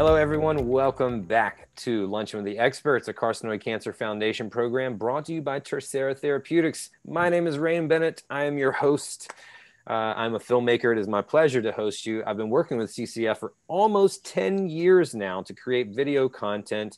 Hello, everyone. Welcome back to Luncheon with the Experts, a Carcinoid Cancer Foundation program brought to you by TerSera Therapeutics. My name is Rain Bennett. I am your host. I'm a filmmaker. It is my pleasure to host you. I've been working with CCF for almost 10 years now to create video content,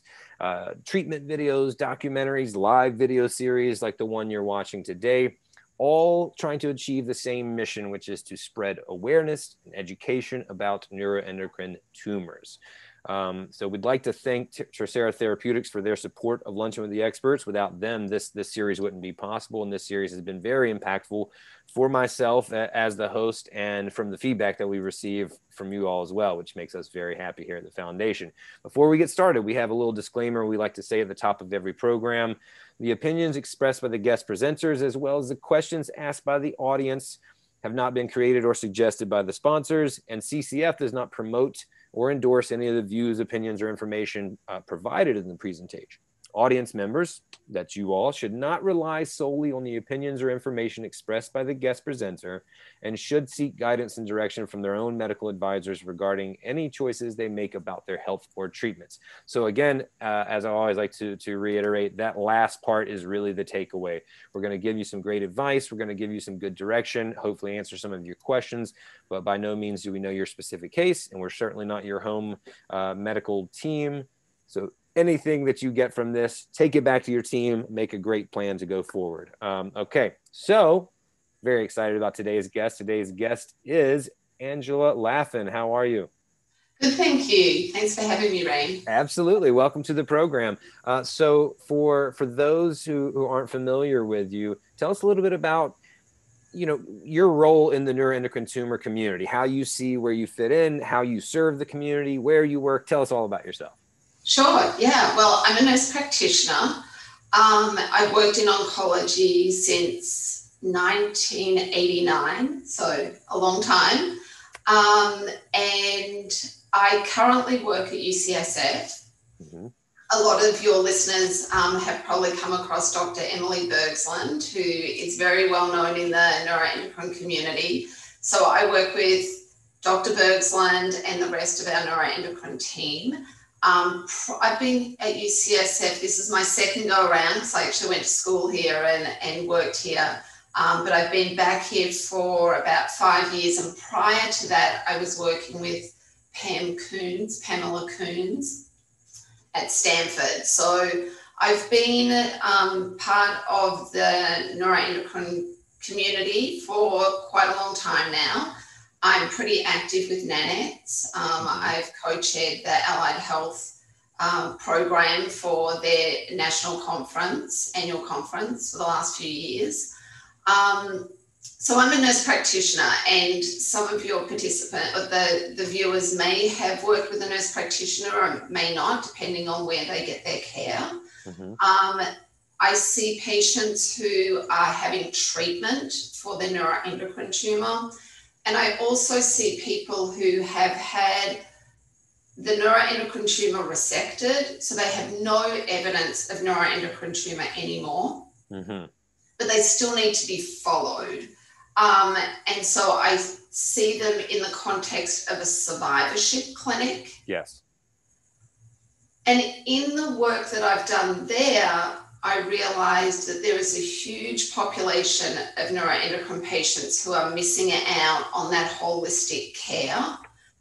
treatment videos, documentaries, live video series like the one you're watching today, all trying to achieve the same mission, which is to spread awareness and education about neuroendocrine tumors. So we'd like to thank TerSera Therapeutics for their support of Luncheon with the Experts. Without them, this series wouldn't be possible, and this series has been very impactful for myself as the host and from the feedback that we receive from you all as well, which makes us very happy here at the Foundation. Before we get started, we have a little disclaimer we like to say at the top of every program. The opinions expressed by the guest presenters, as well as the questions asked by the audience, have not been created or suggested by the sponsors, and CCF does not promote or endorse any of the views, opinions, or information provided in the presentation. Audience members, that's you all, should not rely solely on the opinions or information expressed by the guest presenter and should seek guidance and direction from their own medical advisors regarding any choices they make about their health or treatments. So again, as I always like to reiterate, that last part is really the takeaway. We're going to give you some great advice. We're going to give you some good direction, hopefully answer some of your questions, but by no means do we know your specific case, and we're certainly not your home medical team. So anything that you get from this, take it back to your team, make a great plan to go forward. Okay, so very excited about today's guest. Today's guest is Angela Laffan. How are you? Good, thank you. Thanks for having me, Rain. Absolutely. Welcome to the program. So for those who aren't familiar with you, tell us a little bit about your role in the neuroendocrine tumor community, how you see where you fit in, how you serve the community, where you work. Tell us all about yourself. Sure, yeah. Well, I'm a nurse practitioner. I've worked in oncology since 1989, so a long time. And I currently work at UCSF. Mm-hmm. A lot of your listeners have probably come across Dr. Emily Bergsland, who is very well known in the neuroendocrine community. So I work with Dr. Bergsland and the rest of our neuroendocrine team. I've been at UCSF, this is my second go around, because I actually went to school here and worked here, but I've been back here for about 5 years, and prior to that I was working with Pamela Coons at Stanford. So I've been part of the neuroendocrine community for quite a long time now. I'm pretty active with NANETS. I've co-chaired the Allied Health program for their national conference, annual conference, for the last few years. So I'm a nurse practitioner, and some of your participants, or the viewers, may have worked with a nurse practitioner or may not, depending on where they get their care. Mm-hmm. I see patients who are having treatment for their neuroendocrine tumor. And I also see people who have had the neuroendocrine tumor resected, so they have no evidence of neuroendocrine tumor anymore, mm-hmm. but they still need to be followed. And so I see them in the context of a survivorship clinic. Yes. And in the work that I've done there, I realized that there is a huge population of neuroendocrine patients who are missing out on that holistic care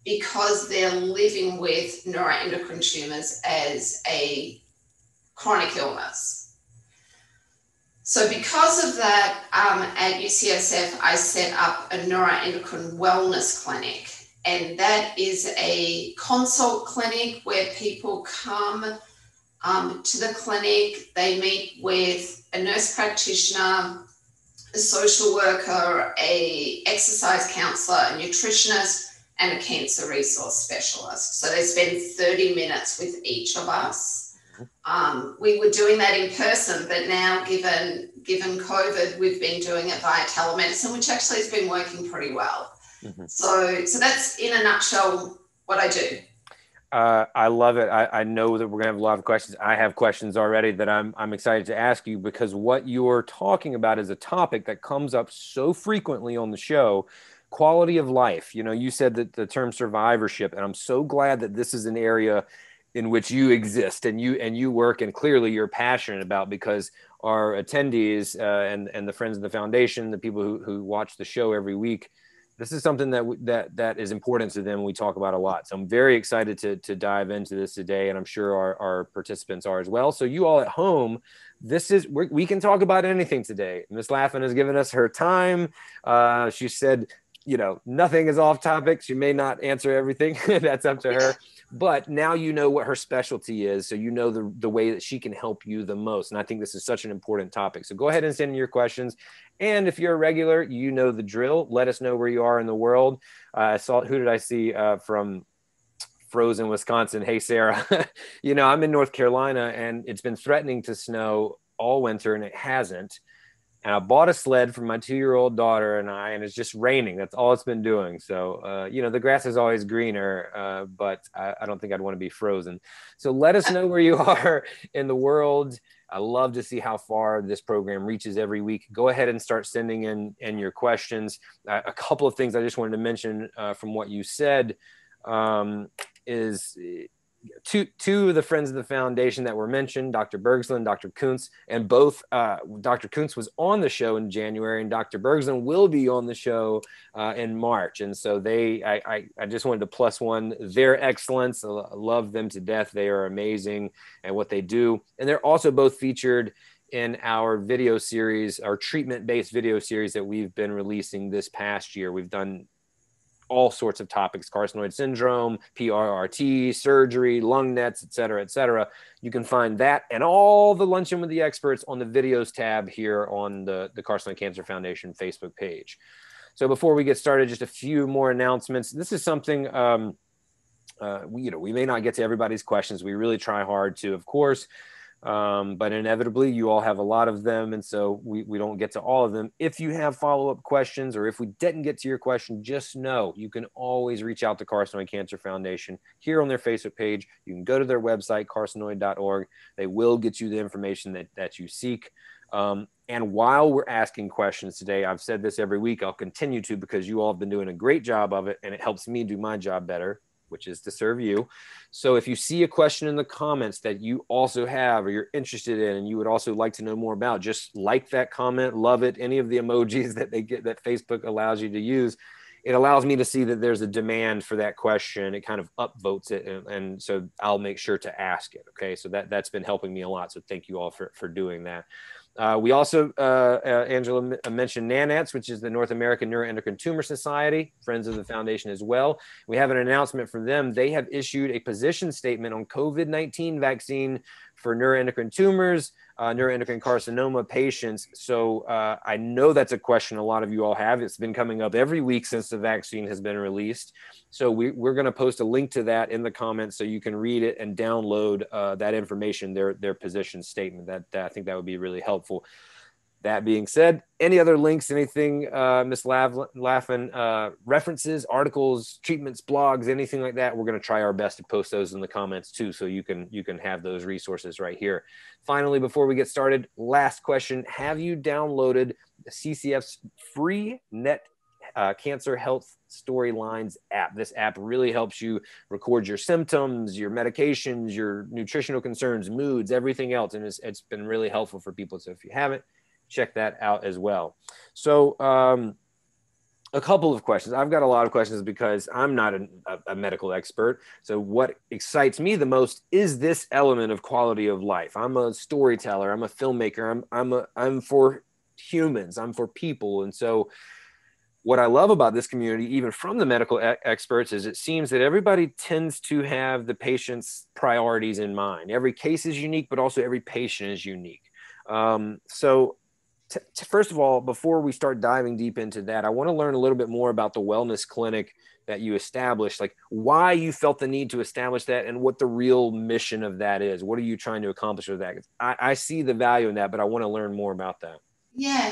because they're living with neuroendocrine tumors as a chronic illness. So because of that, at UCSF, I set up a neuroendocrine wellness clinic, and that is a consult clinic where people come to the clinic. They meet with a nurse practitioner, a social worker, an exercise counsellor, a nutritionist, and a cancer resource specialist. So they spend 30 minutes with each of us. We were doing that in person, but now given COVID, we've been doing it via telemedicine, which actually has been working pretty well. Mm-hmm. So that's in a nutshell what I do. I love it. I know that we're gonna have a lot of questions. I have questions already that I'm excited to ask you, because what you're talking about is a topic that comes up so frequently on the show, quality of life. You know, you said that the term survivorship, and I'm so glad that this is an area in which you exist and you work, and clearly you're passionate about, because our attendees and the friends of the foundation, the people who watch the show every week, this is something that that is important to them. We talk about a lot. So I'm very excited to dive into this today, and I'm sure our participants are as well. So you all at home, this is, we can talk about anything today. Ms. Laffan has given us her time. She said, you know, nothing is off topic. She may not answer everything. That's up to her. But now you know what her specialty is. So you know the way that she can help you the most. And I think this is such an important topic. So go ahead and send in your questions. And if you're a regular, you know the drill. Let us know where you are in the world. I saw, who did I see from Frozen, Wisconsin? Hey, Sarah. You know, I'm in North Carolina, and it's been threatening to snow all winter, and it hasn't. And I bought a sled for my 2-year-old daughter and I, and it's just raining. That's all it's been doing. So, you know, the grass is always greener, but I don't think I'd want to be frozen. So let us know where you are in the world. I love to see how far this program reaches every week. Go ahead and start sending in your questions. A couple of things I just wanted to mention from what you said is two of the friends of the foundation that were mentioned, Dr. Bergsland, Dr. Coons, and both, Dr. Coons was on the show in January and Dr. Bergsland will be on the show in March. And so they, I just wanted to plus one their excellence. I love them to death. They are amazing at what they do. And they're also both featured in our video series, our treatment-based video series that we've been releasing this past year. We've done all sorts of topics, carcinoid syndrome, PRRT, surgery, lung nets, et cetera, et cetera. You can find that and all the Luncheon with the Experts on the videos tab here on the Carcinoid Cancer Foundation Facebook page. So before we get started, just a few more announcements. This is something, you know, we may not get to everybody's questions. We really try hard to, of course, but inevitably you all have a lot of them. And so we don't get to all of them. If you have follow-up questions, or if we didn't get to your question, just know you can always reach out to Carcinoid Cancer Foundation here on their Facebook page. You can go to their website, carcinoid.org. They will get you the information that you seek. And while we're asking questions today, I've said this every week, I'll continue to, because you all have been doing a great job of it and it helps me do my job better, which is to serve you. So if you see a question in the comments that you also have, or you're interested in, and you would also like to know more about, just like that comment, love it, any of the emojis that they get, that Facebook allows you to use, it allows me to see that there's a demand for that question. It kind of upvotes it. And so I'll make sure to ask it. Okay. So that's been helping me a lot. So thank you all for doing that. We also, Angela mentioned NANETS, which is the North American Neuroendocrine Tumor Society, friends of the foundation as well. We have an announcement from them. They have issued a position statement on COVID-19 vaccine for neuroendocrine tumors, neuroendocrine carcinoma patients. So I know that's a question a lot of you all have. It's been coming up every week since the vaccine has been released. So we're going to post a link to that in the comments so you can read it and download that information, their position statement. That I think that would be really helpful. That being said, any other links, anything Ms. Laffan references, articles, treatments, blogs, anything like that, we're going to try our best to post those in the comments too, so you can have those resources right here. Finally, before we get started, last question: have you downloaded CCF's free NET Cancer Health Storylines app? This app really helps you record your symptoms, your medications, your nutritional concerns, moods, everything else, and it's been really helpful for people. So if you haven't, check that out as well. So a couple of questions. I've got a lot of questions because I'm not a medical expert. So what excites me the most is this element of quality of life. I'm a storyteller. I'm a filmmaker. I'm for humans. I'm for people. And so what I love about this community, even from the medical experts, is it seems that everybody tends to have the patient's priorities in mind. Every case is unique, but also every patient is unique. So first of all, before we start diving deep into that, I want to learn a little bit more about the wellness clinic that you established, like why you felt the need to establish that and what the real mission of that is. What are you trying to accomplish with that? I see the value in that, but I want to learn more about that. Yeah.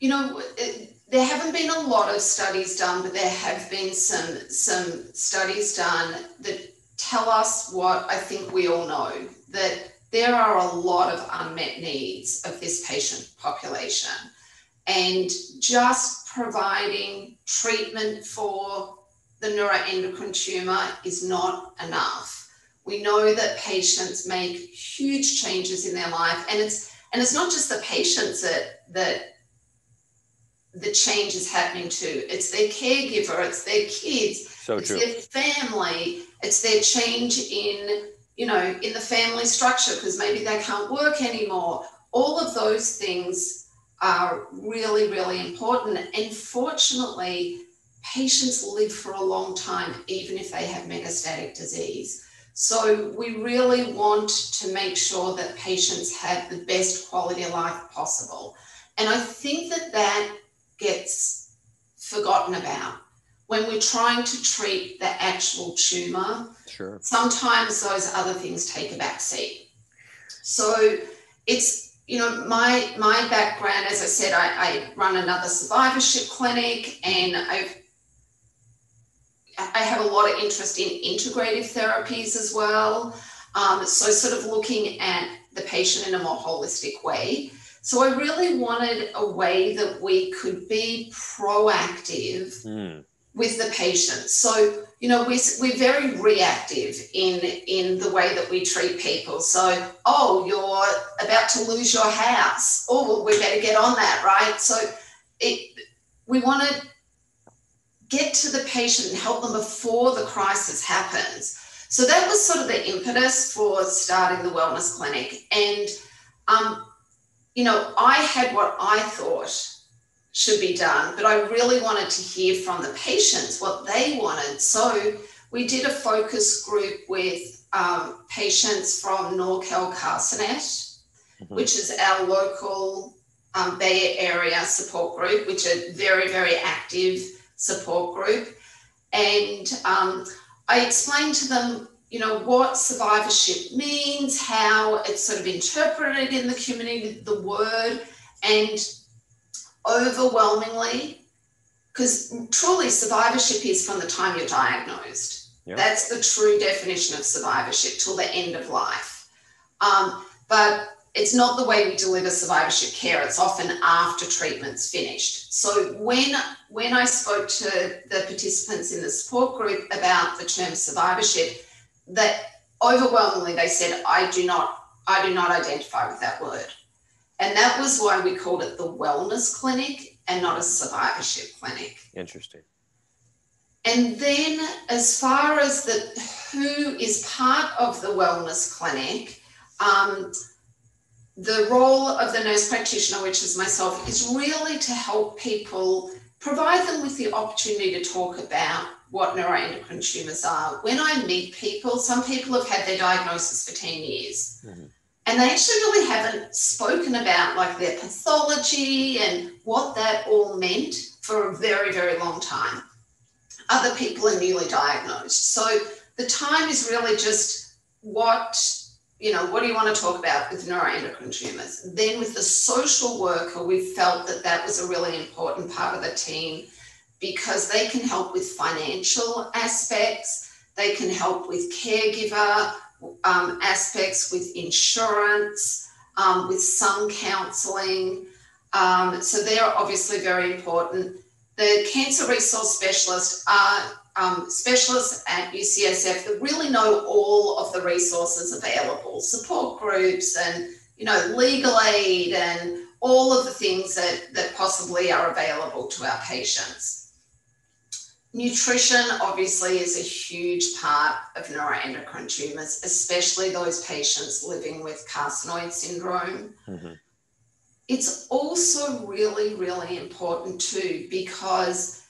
You know, there haven't been a lot of studies done, but there have been some studies done that tell us what I think we all know, that there are a lot of unmet needs of this patient population. and just providing treatment for the neuroendocrine tumor is not enough. We know that patients make huge changes in their life, and it's not just the patients that the change is happening to. It's their caregiver, it's their kids, their family, it's their change in, you know, in the family structure because maybe they can't work anymore. All of those things are really, really important. And fortunately, patients live for a long time, even if they have metastatic disease. So we really want to make sure that patients have the best quality of life possible. And I think that gets forgotten about when we're trying to treat the actual tumor. Sure. Sometimes those other things take a backseat. So it's, you know, my background, as I said, I run another survivorship clinic, and I have a lot of interest in integrative therapies as well. So sort of looking at the patient in a more holistic way. So I really wanted a way that we could be proactive with the patient. So, you know, we're very reactive in the way that we treat people. So, oh, you're about to lose your house. Oh, well, we better get on that, right? So we want to get to the patient and help them before the crisis happens. So that was sort of the impetus for starting the wellness clinic. And, you know, I had what I thought should be done, but I really wanted to hear from the patients what they wanted. So we did a focus group with patients from NorCal Carcinet, which is our local Bay Area support group, which is a very, very active support group. And I explained to them, you know, what survivorship means, how it's sort of interpreted in the community, the word, and overwhelmingly, because truly survivorship is from the time you're diagnosed. Yep. That's the true definition of survivorship till the end of life. But it's not the way we deliver survivorship care. It's often after treatment's finished. So when I spoke to the participants in the support group about the term survivorship, that overwhelmingly they said, I do not identify with that word. And that was why we called it the wellness clinic and not a survivorship clinic. Interesting. And then as far as who is part of the wellness clinic, the role of the nurse practitioner, which is myself, is really to help people, provide them with the opportunity to talk about what neuroendocrine tumors are. When I meet people, some people have had their diagnosis for 10 years. Mm-hmm. And they actually really haven't spoken about like their pathology and what that all meant for a very, very long time. Other people are newly diagnosed. So the time is really just what do you want to talk about with neuroendocrine tumors? Then with the social worker, we felt that was a really important part of the team because they can help with financial aspects. They can help with caregiver aspects, with insurance, with some counselling. So they're obviously very important. The cancer resource specialists are specialists at UCSF that really know all of the resources available, support groups and, you know, legal aid and all of the things that possibly are available to our patients. Nutrition obviously is a huge part of neuroendocrine tumors, especially those patients living with carcinoid syndrome. Mm-hmm. It's also really, really important too, because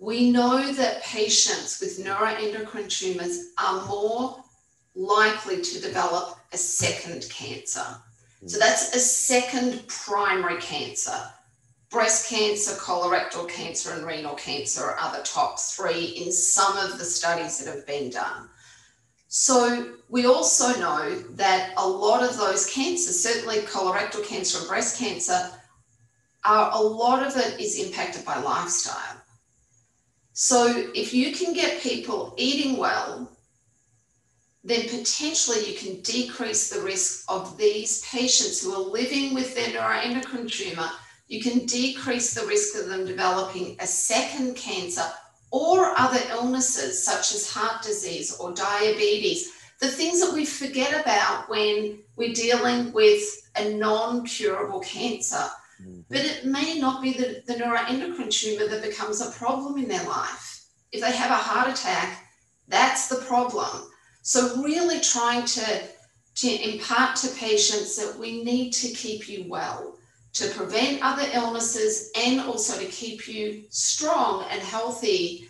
we know that patients with neuroendocrine tumors are more likely to develop a second cancer. Mm-hmm. So that's a second primary cancer. Breast cancer, colorectal cancer, and renal cancer are the top three in some of the studies that have been done. So we also know that a lot of those cancers, certainly colorectal cancer and breast cancer, a lot of it is impacted by lifestyle. So if you can get people eating well, then potentially you can decrease the risk of these patients who are living with their neuroendocrine tumor you can decrease the risk of them developing a second cancer or other illnesses such as heart disease or diabetes, the things that we forget about when we're dealing with a non-curable cancer. Mm-hmm. But it may not be the neuroendocrine tumor that becomes a problem in their life. If they have a heart attack, that's the problem. So really trying to impart to patients that we need to keep you well, to prevent other illnesses and also to keep you strong and healthy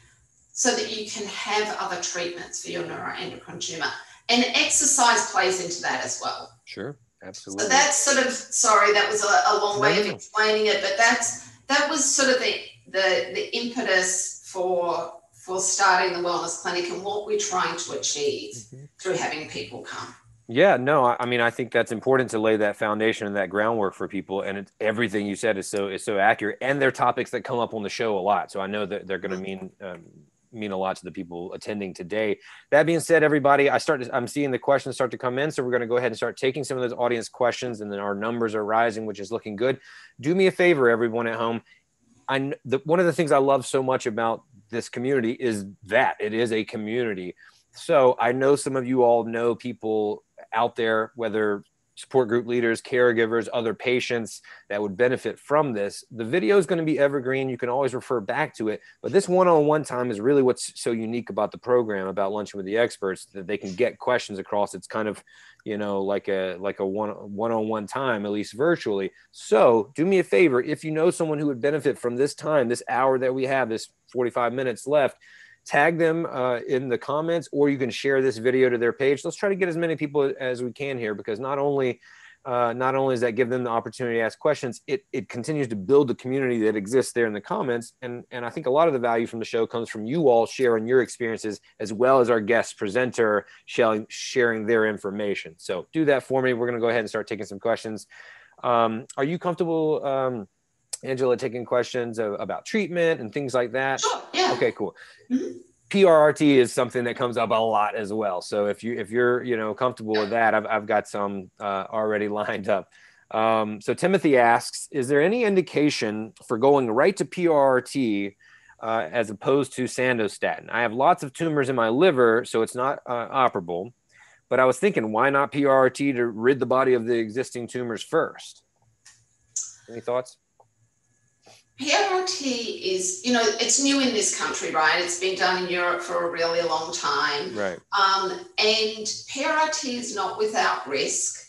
so that you can have other treatments for your neuroendocrine tumor. And exercise plays into that as well. Sure, absolutely. So that's sort of, sorry, that was a long way of explaining it, but that was sort of the impetus for starting the wellness clinic and what we're trying to achieve through having people come. Yeah, no, I mean, I think that's important to lay that foundation and that groundwork for people. And it's, everything you said is so accurate. And they're topics that come up on the show a lot. So I know that they're going to mean a lot to the people attending today. That being said, everybody, I'm seeing the questions start to come in. So we're going to go ahead and start taking some of those audience questions. And then our numbers are rising, which is looking good. Do me a favor, everyone at home. One of the things I love so much about this community is that it is a community. So I know some of you all know people out there, whether support group leaders, caregivers, other patients that would benefit from this. The video is going to be evergreen. You can always refer back to it. But this one-on-one time is really what's so unique about the program, about Luncheon with the Experts, that they can get questions across. It's kind of, you know, like a one-on-one time, at least virtually. So do me a favor. If you know someone who would benefit from this time, this hour that we have, this 45 minutes left, tag them in the comments, or you can share this video to their page. Let's try to get as many people as we can here, because not only does that give them the opportunity to ask questions, it continues to build the community that exists there in the comments. And I think a lot of the value from the show comes from you all sharing your experiences, as well as our guest presenter sharing their information. So do that for me. We're going to go ahead and start taking some questions. Are you comfortable, Angela, taking questions about treatment and things like that? Sure, yeah. Okay, cool. Mm-hmm. PRRT is something that comes up a lot as well. So if you're comfortable with that, I've got some already lined up. So Timothy asks, is there any indication for going right to PRRT as opposed to Sandostatin? I have lots of tumors in my liver, so it's not operable. But I was thinking, why not PRRT to rid the body of the existing tumors first? Any thoughts? PRRT is, it's new in this country, right? It's been done in Europe for a really long time. Right. And PRRT is not without risk.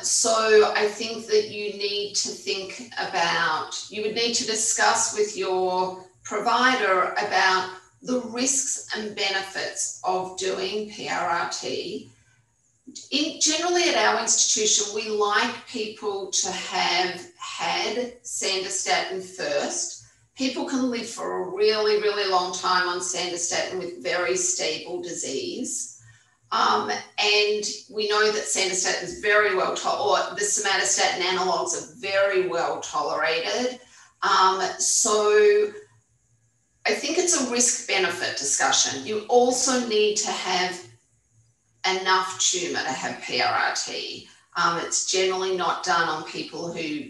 So I think that you need to think about, you would need to discuss with your provider about the risks and benefits of doing PRRT. Generally at our institution, we like people to have had Sandostatin first. People can live for a really, really long time on Sandostatin with very stable disease. And we know that Sandostatin is very well tolerated, or the somatostatin analogues are very well tolerated. So I think it's a risk-benefit discussion. You also need to have enough tumour to have PRRT. It's generally not done on people who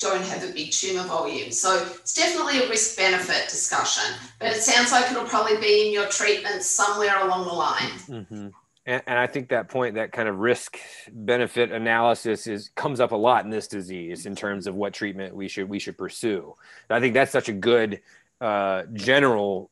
don't have a big tumour volume. So it's definitely a risk-benefit discussion, but it sounds like it'll probably be in your treatment somewhere along the line. Mm-hmm. And I think that point, that kind of risk-benefit analysis comes up a lot in this disease in terms of what treatment we should pursue. And I think that's such a good general,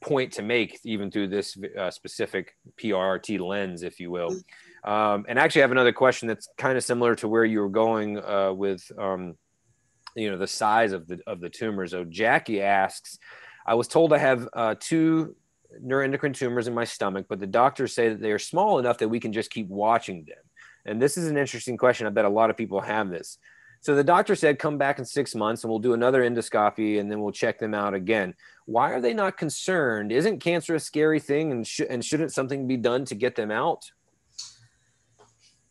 point to make, even through this specific PRRT lens, if you will. And actually I have another question that's kind of similar to where you were going with, the size of the tumor. So Jackie asks, I was told I have two neuroendocrine tumors in my stomach, but the doctors say that they are small enough that we can just keep watching them. And this is an interesting question. I bet a lot of people have this. So the doctor said, come back in 6 months and we'll do another endoscopy and then we'll check them out again. Why are they not concerned? Isn't cancer a scary thing and shouldn't something be done to get them out?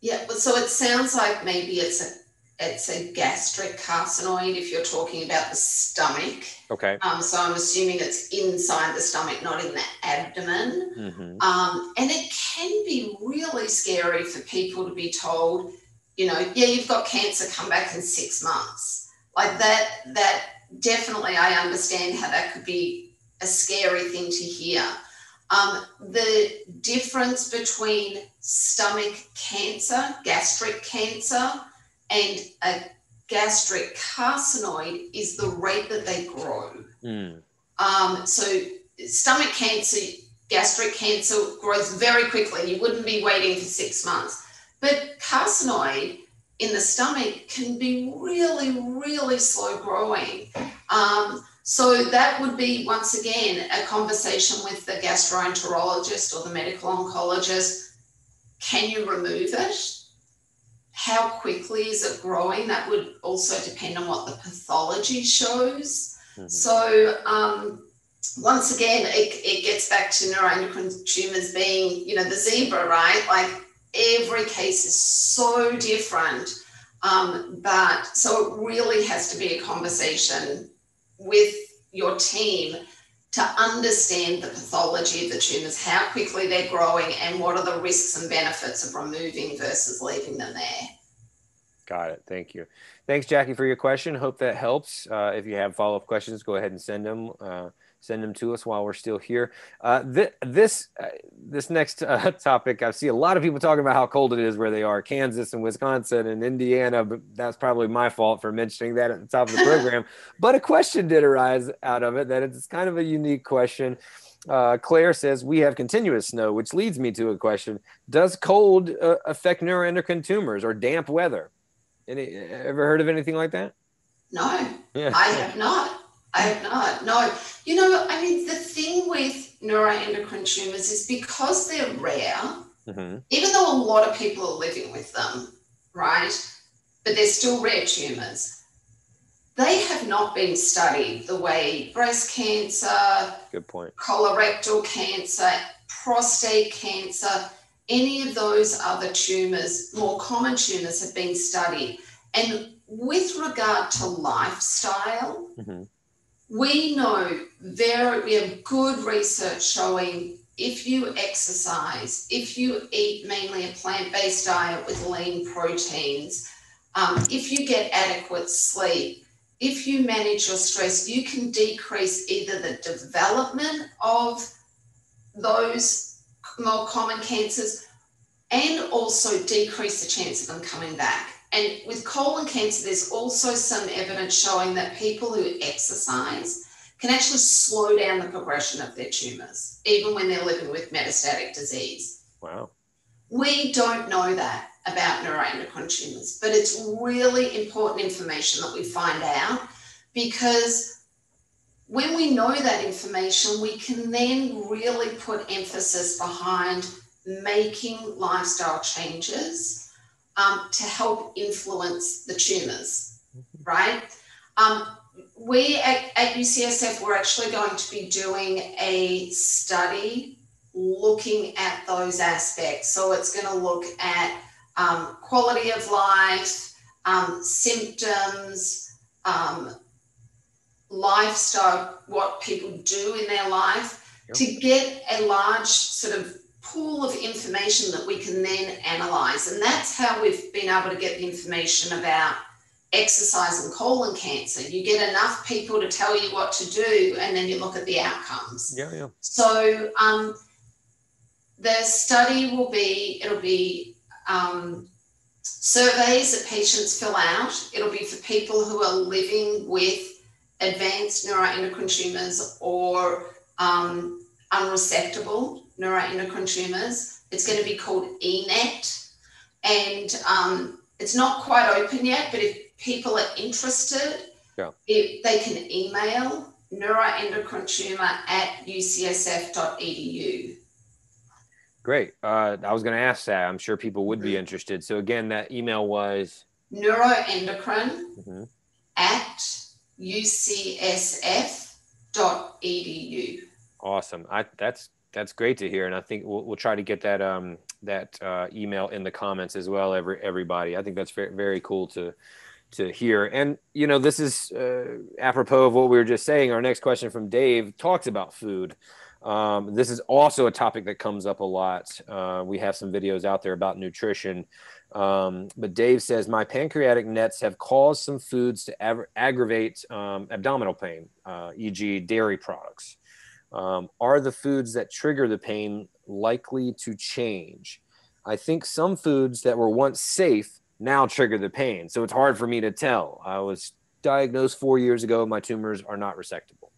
Yeah, so it sounds like maybe it's a gastric carcinoid if you're talking about the stomach. Okay. So I'm assuming it's inside the stomach, not in the abdomen. Mm-hmm. And it can be really scary for people to be told, you know, yeah, you've got cancer, come back in 6 months. Like that definitely, I understand how that could be a scary thing to hear. The difference between stomach cancer, gastric cancer, and a gastric carcinoid is the rate that they grow. Mm. So stomach cancer, gastric cancer grows very quickly. You wouldn't be waiting for 6 months. But carcinoid in the stomach can be really, really slow growing. So that would be, once again, a conversation with the gastroenterologist or the medical oncologist. Can you remove it? How quickly is it growing? That would also depend on what the pathology shows. Mm-hmm. So once again, it gets back to neuroendocrine tumors being, you know, the zebra, right? Like, every case is so different, but so it really has to be a conversation with your team to understand the pathology of the tumours, how quickly they're growing, and what are the risks and benefits of removing versus leaving them there. Got it. Thank you. Thanks, Jackie, for your question. Hope that helps. If you have follow-up questions, go ahead and send them. Send them to us while we're still here. This next topic, I see a lot of people talking about how cold it is where they are, Kansas and Wisconsin and Indiana, but that's probably my fault for mentioning that at the top of the program. But a question did arise out of it that it's kind of a unique question. Claire says, we have continuous snow, which leads me to a question. Does cold affect neuroendocrine tumors or damp weather? Ever heard of anything like that? No, yeah. I have not. I have not, no. You know, I mean, the thing with neuroendocrine tumours is because they're rare, mm-hmm. even though a lot of people are living with them, right, but they're still rare tumours, they have not been studied the way breast cancer, good point, colorectal cancer, prostate cancer, any of those other tumours, more common tumours have been studied. And with regard to lifestyle, mm-hmm. We have good research showing if you exercise, if you eat mainly a plant-based diet with lean proteins, if you get adequate sleep, if you manage your stress, you can decrease either the development of those more common cancers and also decrease the chance of them coming back. And with colon cancer, there's also some evidence showing that people who exercise can actually slow down the progression of their tumours, even when they're living with metastatic disease. Wow. We don't know that about neuroendocrine tumours, but it's really important information that we find out, because when we know that information, we can then really put emphasis behind making lifestyle changes to help influence the tumours, right? We at UCSF, we're actually going to be doing a study looking at those aspects. So it's going to look at quality of life, symptoms, lifestyle, what people do in their life, yep. to get a large sort of pool of information that we can then analyze. And that's how we've been able to get the information about exercise and colon cancer. You get enough people to tell you what to do, and then you look at the outcomes. Yeah, yeah. So the study will be, it'll be surveys that patients fill out. It'll be for people who are living with advanced neuroendocrine tumors or unresectable neuroendocrine tumors. It's going to be called ENET, and it's not quite open yet, but if people are interested, yeah. They can email neuroendocrinetumor@ucsf.edu. Great. I was going to ask that. I'm sure people would be interested. So again, that email was neuroendocrine mm-hmm. @ucsf.edu. Awesome. That's great to hear, and I think we'll try to get that email in the comments as well. Everybody, I think that's very, very cool to hear. And you know, this is apropos of what we were just saying. Our next question from Dave talks about food. This is also a topic that comes up a lot. We have some videos out there about nutrition But Dave says, my pancreatic NETs have caused some foods to aggravate abdominal pain, e.g. dairy products. Are the foods that trigger the pain likely to change? I think some foods that were once safe now trigger the pain. So it's hard for me to tell. I was diagnosed 4 years ago. My tumors are not resectable.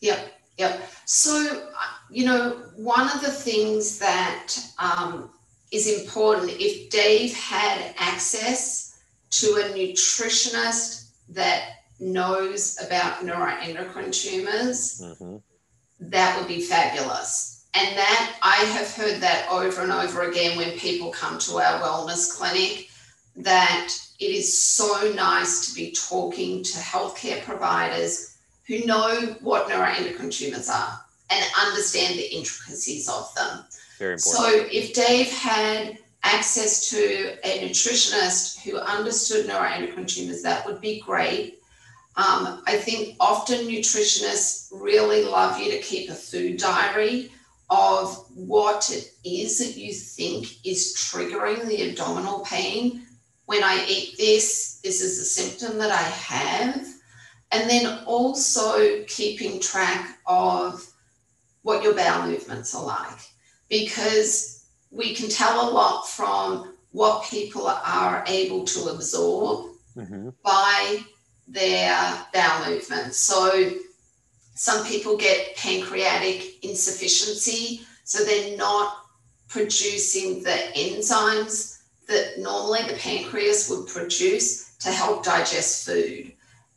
Yep, yep. So, you know, one of the things that is important, if Dave had access to a nutritionist that knows about neuroendocrine tumors, mm-hmm. that would be fabulous. And that, I have heard that over and over again when people come to our wellness clinic, that it is so nice to be talking to healthcare providers who know what neuroendocrine tumors are and understand the intricacies of them. Very important. So if Dave had access to a nutritionist who understood neuroendocrine tumors, that would be great. I think often nutritionists really love you to keep a food diary of what it is that you think is triggering the abdominal pain. When I eat this, this is the symptom that I have. And then also keeping track of what your bowel movements are like, because we can tell a lot from what people are able to absorb mm-hmm. by their bowel movements. So some people get pancreatic insufficiency, so they're not producing the enzymes that normally the pancreas would produce to help digest food.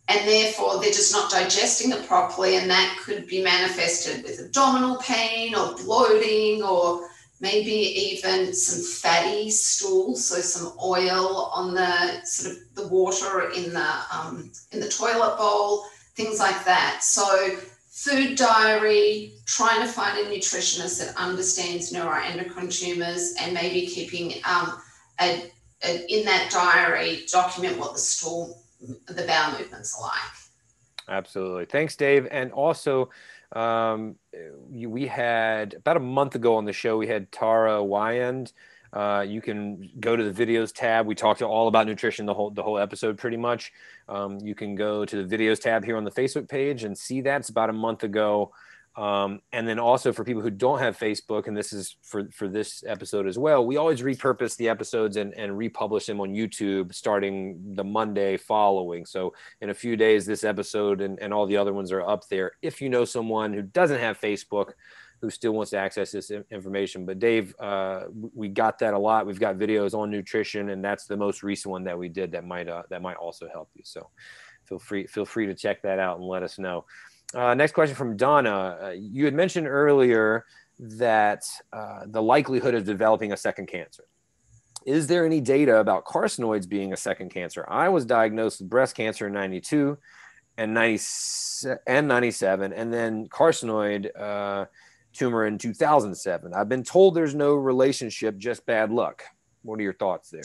And therefore, they're just not digesting it properly, and that could be manifested with abdominal pain or bloating or maybe even some fatty stool, so some oil on the sort of the water in the toilet bowl, things like that. So food diary, trying to find a nutritionist that understands neuroendocrine tumors, and maybe keeping in that diary, document what the stool, the bowel movements alike. Absolutely. Thanks, Dave. And also, we had about a month ago on the show, we had Tara Wyand. You can go to the videos tab. We talked all about nutrition, the whole episode pretty much. You can go to the videos tab here on the Facebook page and see that. It's about a month ago. And then also for people who don't have Facebook, and this is for this episode as well, we always repurpose the episodes and republish them on YouTube starting the Monday following. So in a few days, this episode and all the other ones are up there. If you know someone who doesn't have Facebook, who still wants to access this information. But Dave, we got that a lot. We've got videos on nutrition, and that's the most recent one that we did that might also help you. So feel free to check that out and let us know. Next question from Donna. You had mentioned earlier that the likelihood of developing a second cancer. Is there any data about carcinoids being a second cancer? I was diagnosed with breast cancer in 92 and 97, and then carcinoid tumor in 2007. I've been told there's no relationship, just bad luck. What are your thoughts there?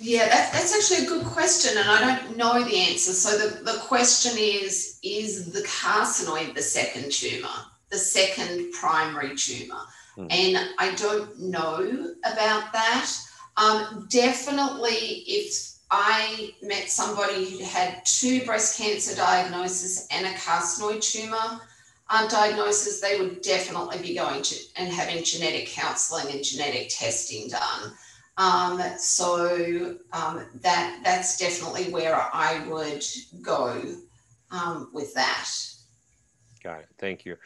Yeah, that's actually a good question, and I don't know the answer. So the question is the carcinoid the second tumor, the second primary tumor? Mm. And I don't know about that. Definitely, if I met somebody who had two breast cancer diagnoses and a carcinoid tumor diagnosis, they would definitely be going to and having genetic counseling and genetic testing done. That's definitely where I would go with that. Got it. Thank you.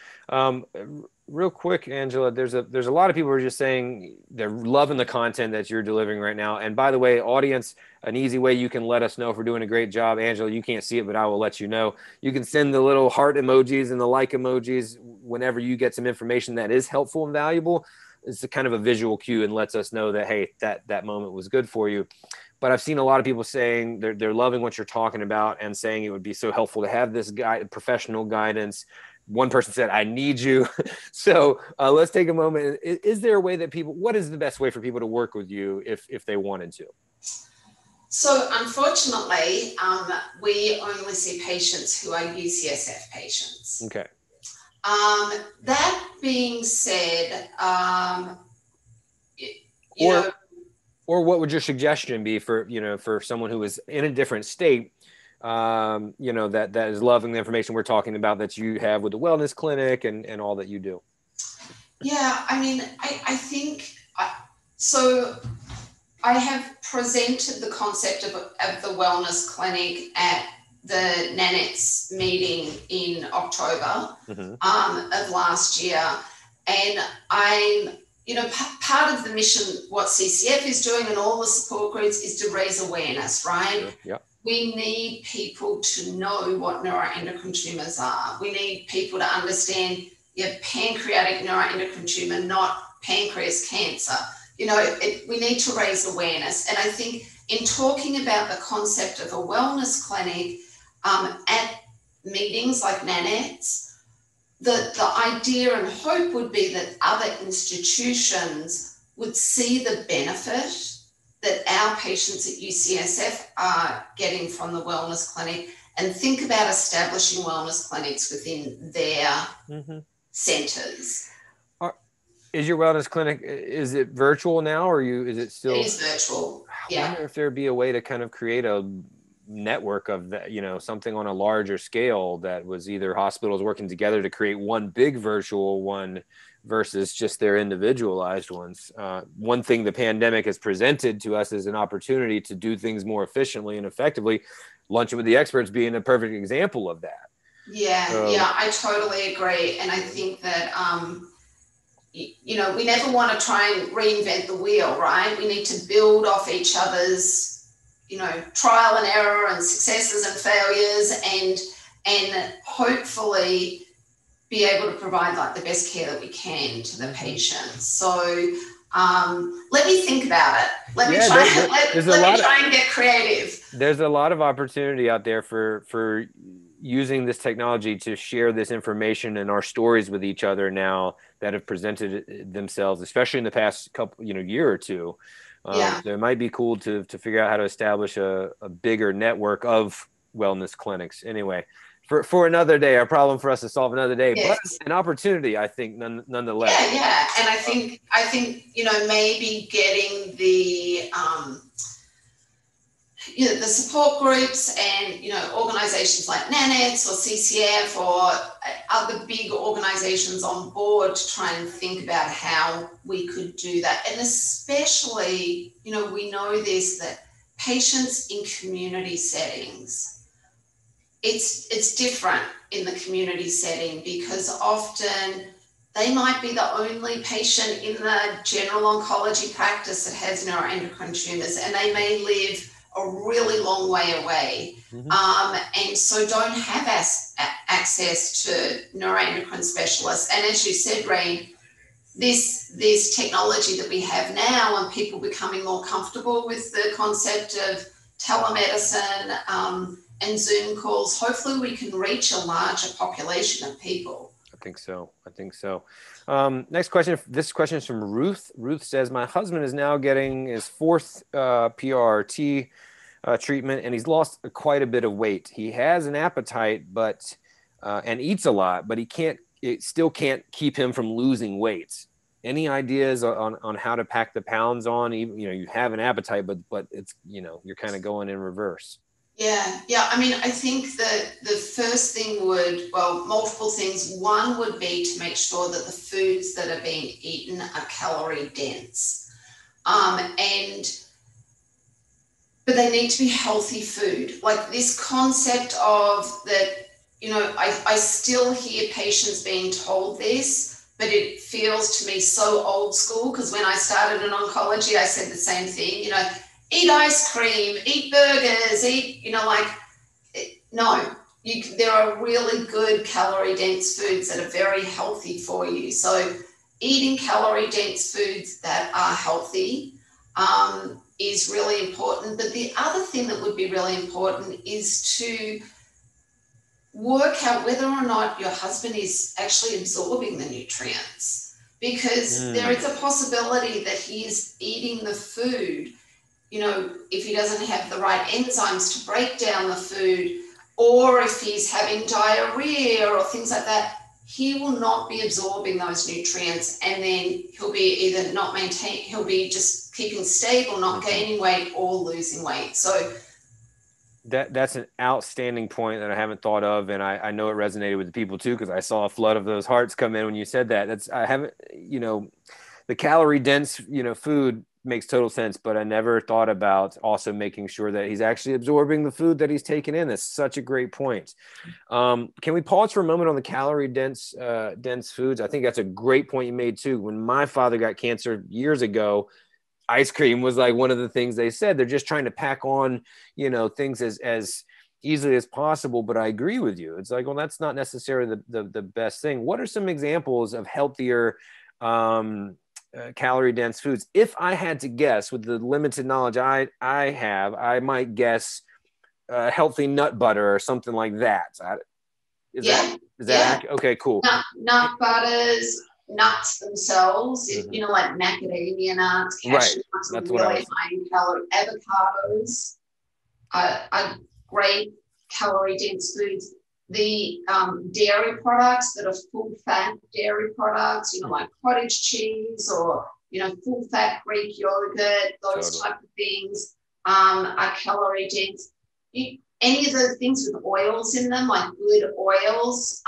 Real quick, Angela, there's a lot of people who are just saying they're loving the content that you're delivering right now. And by the way, audience, an easy way you can let us know if we're doing a great job. Angela, you can't see it, but I will let you know. You can send the little heart emojis and the like emojis whenever you get some information that is helpful and valuable. It's a kind of a visual cue and lets us know that, hey, that moment was good for you. But I've seen a lot of people saying they're loving what you're talking about and saying it would be so helpful to have this professional guidance. One person said, I need you. So let's take a moment. Is there a way that people, what is the best way for people to work with you if they wanted to? So unfortunately, we only see patients who are UCSF patients. Okay. That being said, Or what would your suggestion be for, you know, for someone who is in a different state, you know, that is loving the information we're talking about that you have with the wellness clinic and all that you do? Yeah, I mean, I think I have presented the concept of the wellness clinic at the NANETS meeting in October of last year. And I'm, you know, part of the mission, what CCF is doing and all the support groups is to raise awareness, right? Yeah. We need people to know what neuroendocrine tumours are. We need people to understand your pancreatic neuroendocrine tumour, not pancreas cancer. You know, we need to raise awareness. And I think in talking about the concept of a wellness clinic at meetings like NANETS, the idea and hope would be that other institutions would see the benefit that our patients at UCSF are getting from the wellness clinic and think about establishing wellness clinics within their centres. Is your wellness clinic, is it virtual now, or is it still? It is virtual, yeah. I wonder if there'd be a way to kind of create a network of that, you know, something on a larger scale that was either hospitals working together to create one big virtual one versus just their individualized ones. One thing the pandemic has presented to us is an opportunity to do things more efficiently and effectively, Lunching with the Experts being a perfect example of that. Yeah, yeah, I totally agree. And I think that, you know, we never want to try and reinvent the wheel, right? We need to build off each other's, you know, trial and error and successes and failures and hopefully be able to provide like the best care that we can to the patients. So let me think about it. Let me try and get creative. There's a lot of opportunity out there for using this technology to share this information and our stories with each other now that have presented themselves, especially in the past couple, you know, year or two. So it might be cool to figure out how to establish a bigger network of wellness clinics. Anyway, for another day, a problem for us to solve another day, but an opportunity, I think, nonetheless. Yeah, yeah, and I think you know, maybe getting the you know, the support groups and, you know, organizations like NANETS or CCF or other big organizations on board to try and think about how we could do that. And especially, you know, we know this, that patients in community settings, it's different in the community setting because often they might be the only patient in the general oncology practice that has neuroendocrine tumors, and they may live a really long way away. And so don't have access to neuroendocrine specialists. And as you said, Rain, this technology that we have now and people becoming more comfortable with the concept of telemedicine and Zoom calls, hopefully we can reach a larger population of people. I think so. Next question. This question is from Ruth. Ruth says, my husband is now getting his fourth PRRT treatment, and he's lost quite a bit of weight. He has an appetite, but and eats a lot, but it still can't keep him from losing weight. Any ideas on how to pack the pounds on? Even, you know, you have an appetite, but it's, you know, you're kind of going in reverse. Yeah. I mean, I think that the first thing multiple things. One would be to make sure that the foods that are being eaten are calorie dense. But they need to be healthy food. Like this concept of that, you know, I still hear patients being told this, but it feels to me so old school because when I started in oncology, I said the same thing, you know, eat ice cream, eat burgers, there are really good calorie dense foods that are very healthy for you. So eating calorie dense foods that are healthy is really important. But the other thing that would be really important is to work out whether or not your husband is actually absorbing the nutrients, because there is a possibility that he is eating the food. You know, if he doesn't have the right enzymes to break down the food, or if he's having diarrhea or things like that, he will not be absorbing those nutrients, and then he'll be either not maintain, he'll be just keeping stable, not gaining weight or losing weight. So that's an outstanding point that I haven't thought of. And I know it resonated with the people too, because I saw a flood of those hearts come in when you said that. That's, I haven't, you know, the calorie dense, you know, food makes total sense, but I never thought about also making sure that he's actually absorbing the food that he's taking in. That's such a great point. Can we pause for a moment on the calorie dense, dense foods? I think that's a great point you made too. When my father got cancer years ago, ice cream was like one of the things they said. They're just trying to pack on, you know, things as easily as possible. But I agree with you. It's like, well, that's not necessarily the best thing. What are some examples of healthier, calorie dense foods? If I had to guess with the limited knowledge I have, I might guess healthy nut butter or something like that. Is that okay? Cool. Nut butters, nuts themselves, you know, like macadamia nuts, cashew nuts, that's really high in calorie. Avocados are great calorie dense foods. The dairy products that are full-fat dairy products, you know, like cottage cheese or, you know, full-fat Greek yogurt, those type of things are calorie dense. Any of those things with oils in them, like good oils,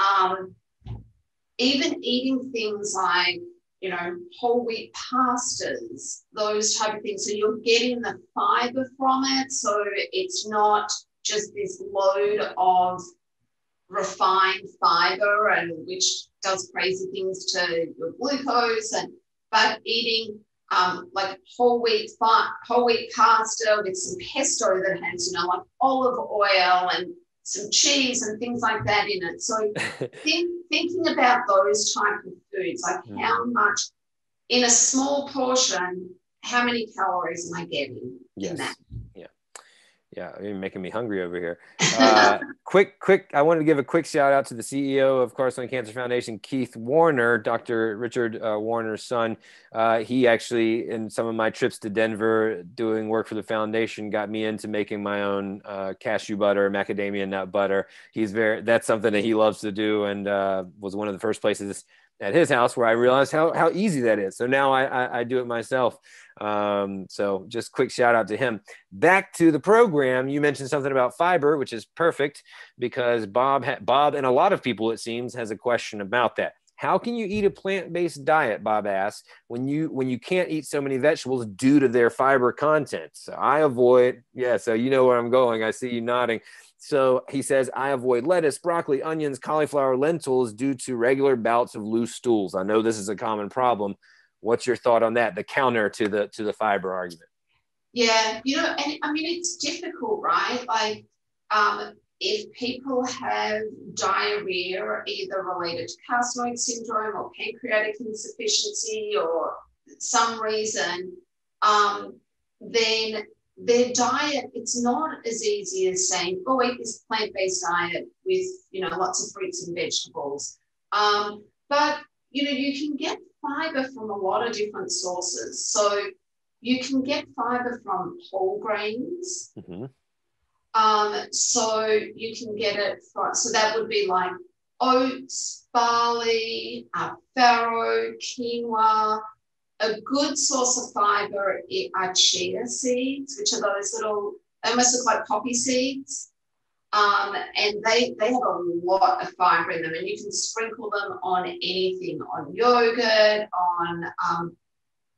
even eating things like, you know, whole wheat pastas, those type of things. So you're getting the fiber from it. So it's not just this load of refined fiber, and which does crazy things to your glucose, but eating like whole wheat pasta with some pesto that has, you know, like olive oil and some cheese and things like that in it. So thinking about those type of foods, like how much in a small portion, how many calories am I getting in that? Yeah, you're making me hungry over here. Quick, I wanted to give a quick shout out to the CEO of Carcinoid Cancer Foundation, Keith Warner, Dr. Richard Warner's son. He actually, in some of my trips to Denver doing work for the foundation, got me into making my own cashew butter, macadamia nut butter. That's something that he loves to do, and was one of the first places at his house where I realized how easy that is. So now I do it myself. So just quick shout out to him. Back to the program. You mentioned something about fiber, which is perfect, because Bob and a lot of people, it seems, has a question about that. How can you eat a plant-based diet, Bob asks, when you can't eat so many vegetables due to their fiber content? So I avoid, so you know where I'm going. I see you nodding. So he says, I avoid lettuce, broccoli, onions, cauliflower, lentils due to regular bouts of loose stools. I know this is a common problem. What's your thought on that? The counter to the fiber argument. Yeah, you know, and I mean, it's difficult, right? Like if people have diarrhea, either related to carcinoid syndrome or pancreatic insufficiency or some reason, then their diet, it's not as easy as saying, oh, eat this plant-based diet with, you know, lots of fruits and vegetables. But, you know, you can get fiber from a lot of different sources. So you can get fiber from whole grains. So you can get it from, so that would be like oats, barley, farro, quinoa. A good source of fiber are chia seeds, which are those little, they almost look like poppy seeds. And they have a lot of fiber in them, and you can sprinkle them on anything, on yogurt, on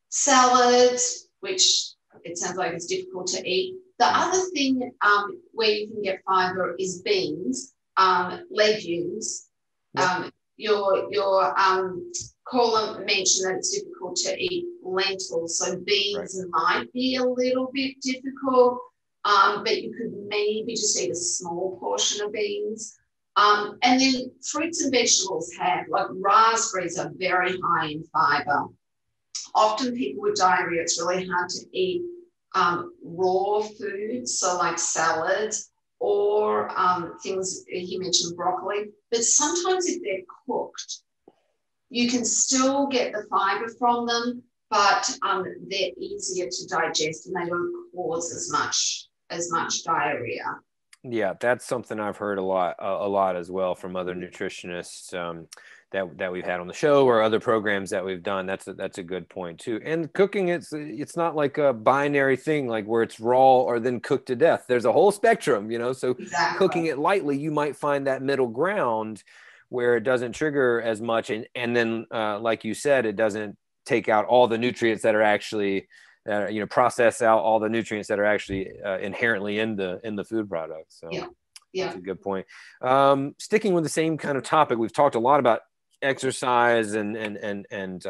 salad, which it sounds like it's difficult to eat. The other thing where you can get fiber is beans, legumes. Your column mentioned that it's difficult to eat lentils, so beans might be a little bit difficult, but you could maybe just eat a small portion of beans. And then fruits and vegetables have, like raspberries are very high in fiber. Often people with diarrhea, it's really hard to eat raw foods, so like salads or things, he mentioned broccoli, but sometimes if they're cooked, you can still get the fiber from them, but they're easier to digest and they don't cause as much diarrhea. Yeah, that's something I've heard a lot as well from other nutritionists. that we've had on the show or other programs that we've done. That's a good point too. And cooking, it's not like a binary thing, like where it's raw or then cooked to death. There's a whole spectrum, you know, so exactly. Cooking it lightly, you might find that middle ground where it doesn't trigger as much. And then, like you said, it doesn't take out all the nutrients that are actually, you know, process out all the nutrients that are actually inherently in the food product. So yeah. Yeah. That's a good point. Sticking with the same kind of topic, we've talked a lot about exercise and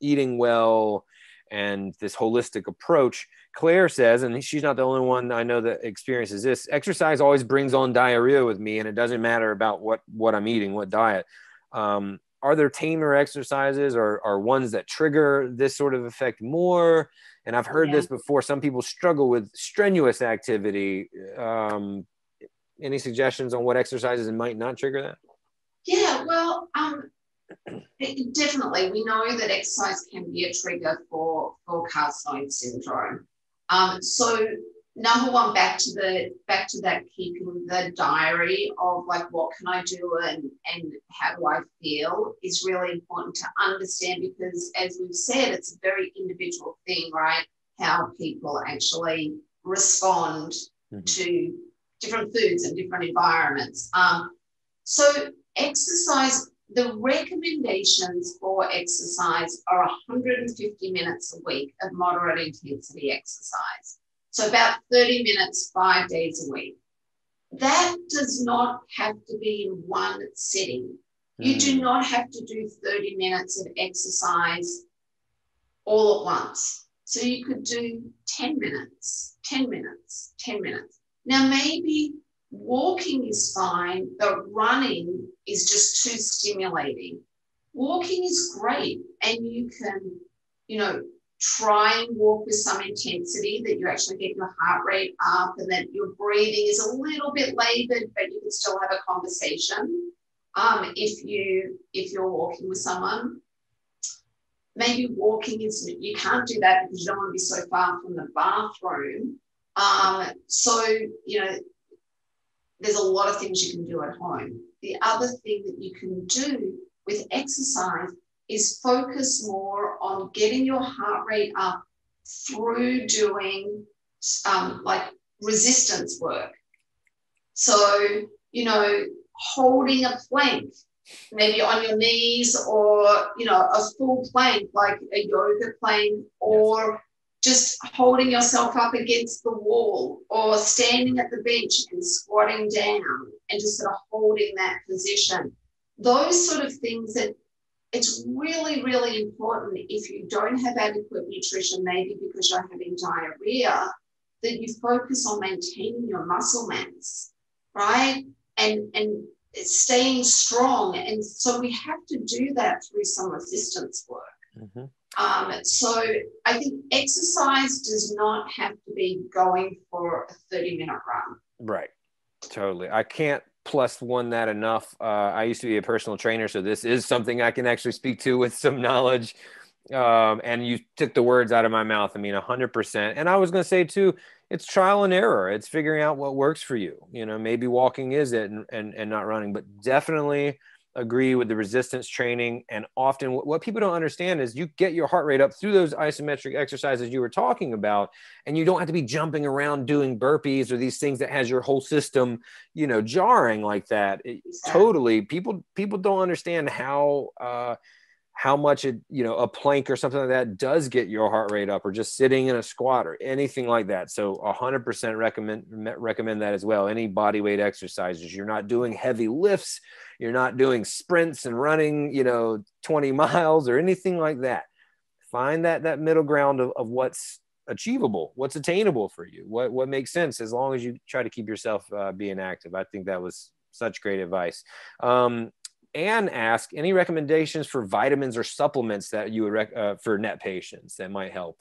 eating well and this holistic approach. Claire says, and she's not the only one I know that experiences this, exercise always brings on diarrhea with me, and it doesn't matter about what I'm eating, what diet. Are there tamer exercises or ones that trigger this sort of effect more? And I've heard this before. Some people struggle with strenuous activity. Any suggestions on what exercises might not trigger that? Yeah, well, definitely. We know that exercise can be a trigger for carcinoid syndrome. So number one, back to that, keeping the diary of like, what can I do and how do I feel is really important to understand, because as we've said, it's a very individual thing, right? How people actually respond to different foods and different environments. So exercise, the recommendations for exercise are 150 minutes a week of moderate intensity exercise. So about 30 minutes, 5 days a week. That does not have to be in one sitting. You do not have to do 30 minutes of exercise all at once. So you could do 10 minutes, 10 minutes, 10 minutes. Now, maybe walking is fine, but running is just too stimulating. Walking is great, and you can, you know, try and walk with some intensity that you actually get your heart rate up and that your breathing is a little bit labored, but you can still have a conversation if you're walking with someone. Maybe walking is, you can't do that because you don't want to be so far from the bathroom. So, you know, there's a lot of things you can do at home. The other thing that you can do with exercise is focus more on getting your heart rate up through doing like resistance work. So, you know, holding a plank, maybe on your knees, or, you know, a full plank, like a yoga plank, or just holding yourself up against the wall, or standing at the bench and squatting down and just sort of holding that position. Those sort of things that it's really, really important if you don't have adequate nutrition, maybe because you're having diarrhea, that you focus on maintaining your muscle mass, right? And staying strong. And so we have to do that through some resistance work. So I think exercise does not have to be going for a 30-minute run. Right. Totally. I can't plus one that enough. I used to be a personal trainer, so this is something I can actually speak to with some knowledge. And you took the words out of my mouth. I mean, 100%. And I was going to say too, it's trial and error. It's figuring out what works for you. You know, maybe walking is it and not running, but definitely agree with the resistance training. And often what people don't understand is you get your heart rate up through those isometric exercises you were talking about, and you don't have to be jumping around doing burpees or these things that has your whole system, you know, jarring like that. Totally. People don't understand how much it, you know, a plank or something like that does get your heart rate up, or just sitting in a squat or anything like that. So 100% recommend that as well. Any body weight exercises, you're not doing heavy lifts, you're not doing sprints and running, you know, 20 miles or anything like that. Find that middle ground of what's achievable, what's attainable for you, what makes sense, as long as you try to keep yourself being active. I think that was such great advice. And ask any recommendations for vitamins or supplements that you would for NET patients that might help.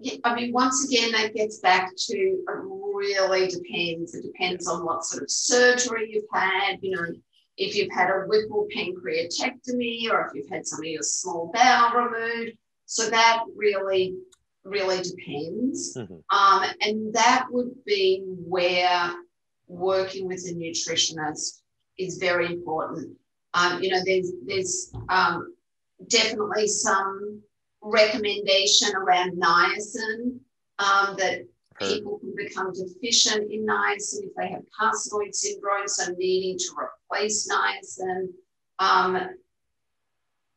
Yeah, I mean, once again, that gets back to, it really depends. It depends on what sort of surgery you've had. You know, if you've had a Whipple pancreatectomy, or if you've had some of your small bowel removed. So that really, really depends. And that would be where working with a nutritionist is very important. You know, there's definitely some recommendation around niacin, that people can become deficient in niacin if they have carcinoid syndrome, so needing to replace niacin.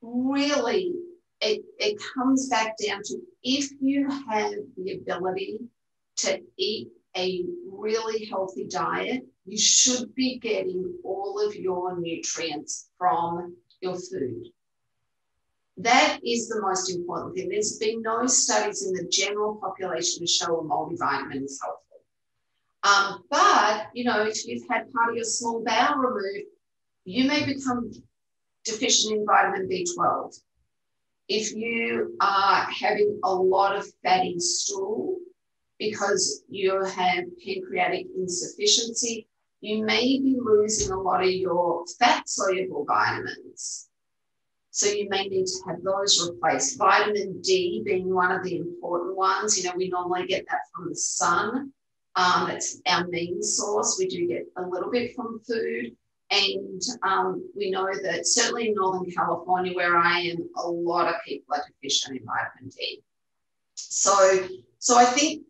Really, it comes back down to if you have the ability to eat a really healthy diet, you should be getting all of your nutrients from your food. That is the most important thing. There's been no studies in the general population to show a multivitamin is helpful. But, you know, if you've had part of your small bowel removed, you may become deficient in vitamin B12. If you are having a lot of fatty stool because you have pancreatic insufficiency, you may be losing a lot of your fat-soluble vitamins. So you may need to have those replaced. Vitamin D being one of the important ones. You know, we normally get that from the sun. It's our main source. We do get a little bit from food. And we know that certainly in Northern California, where I am, a lot of people are deficient in vitamin D. So I think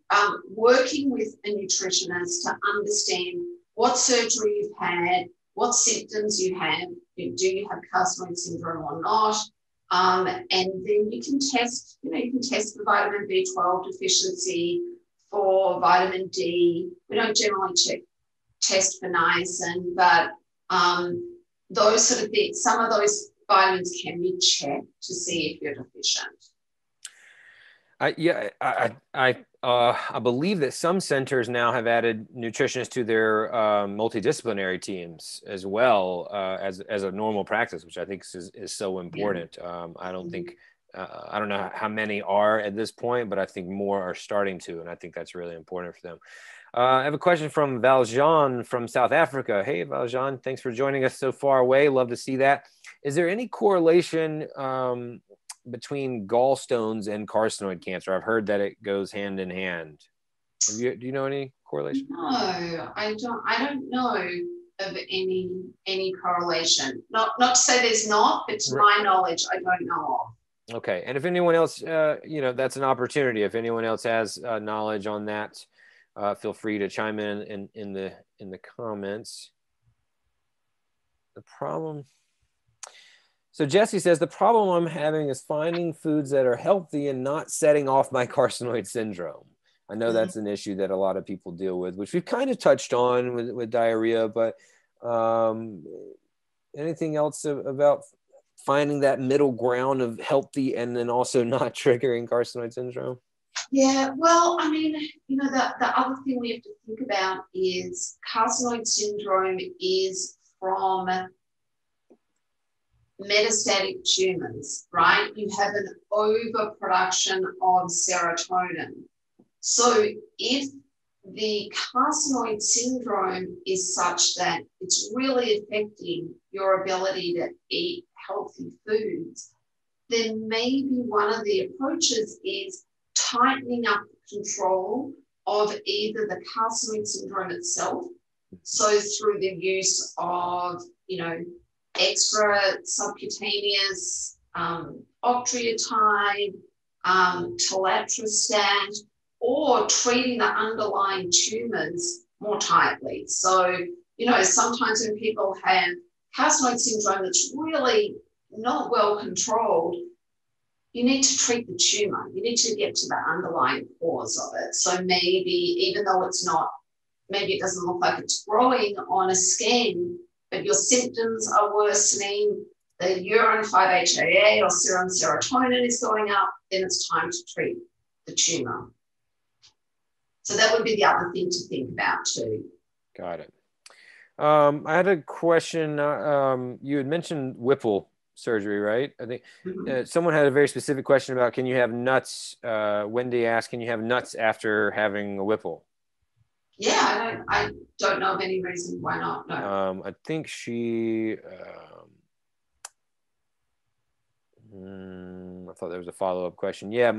working with a nutritionist to understand what surgery you've had, what symptoms you have, do you have carcinoid syndrome or not? And then you can test, you know, you can test for vitamin B12 deficiency, for vitamin D. We don't generally test for niacin, but those sort of things, some of those vitamins can be checked to see if you're deficient. I believe that some centers now have added nutritionists to their multidisciplinary teams as well, as a normal practice, which I think is so important. Yeah. I don't know how many are at this point, but I think more are starting to, and I think that's really important for them. I have a question from Valjean from South Africa. Hey, Valjean, thanks for joining us so far away. Love to see that. Is there any correlation between gallstones and carcinoid cancer? I've heard that it goes hand in hand. Do you know any correlation? No, I don't know of any correlation. Not to say there's not, but to my knowledge, I don't know of. Okay, and if anyone else, you know, that's an opportunity. If anyone else has knowledge on that, feel free to chime in the comments. The problem. So Jesse says, the problem I'm having is finding foods that are healthy and not setting off my carcinoid syndrome. I know that's an issue that a lot of people deal with, which we've kind of touched on with diarrhea, but anything else about finding that middle ground of healthy and then also not triggering carcinoid syndrome? Yeah, well, I mean, you know, the other thing we have to think about is carcinoid syndrome is from metastatic tumors, right? You have an overproduction of serotonin. So if the carcinoid syndrome is such that it's really affecting your ability to eat healthy foods, then maybe one of the approaches is tightening up control of either the carcinoid syndrome itself, so through the use of, you know, extra subcutaneous octreotide, teletrostat, or treating the underlying tumors more tightly. So, you know, sometimes when people have carcinoid syndrome that's really not well controlled, you need to treat the tumor. You need to get to the underlying cause of it. So maybe, even though it's not, maybe it doesn't look like it's growing on a scan, but your symptoms are worsening, the urine 5-HAA or serum serotonin is going up, then it's time to treat the tumor. So that would be the other thing to think about too. Got it. I had a question. You had mentioned Whipple surgery, right? I think someone had a very specific question about, can you have nuts? Wendy asked, can you have nuts after having a Whipple? Yeah, I don't know of any reason why not. No. I think she, I thought there was a follow-up question. Yeah,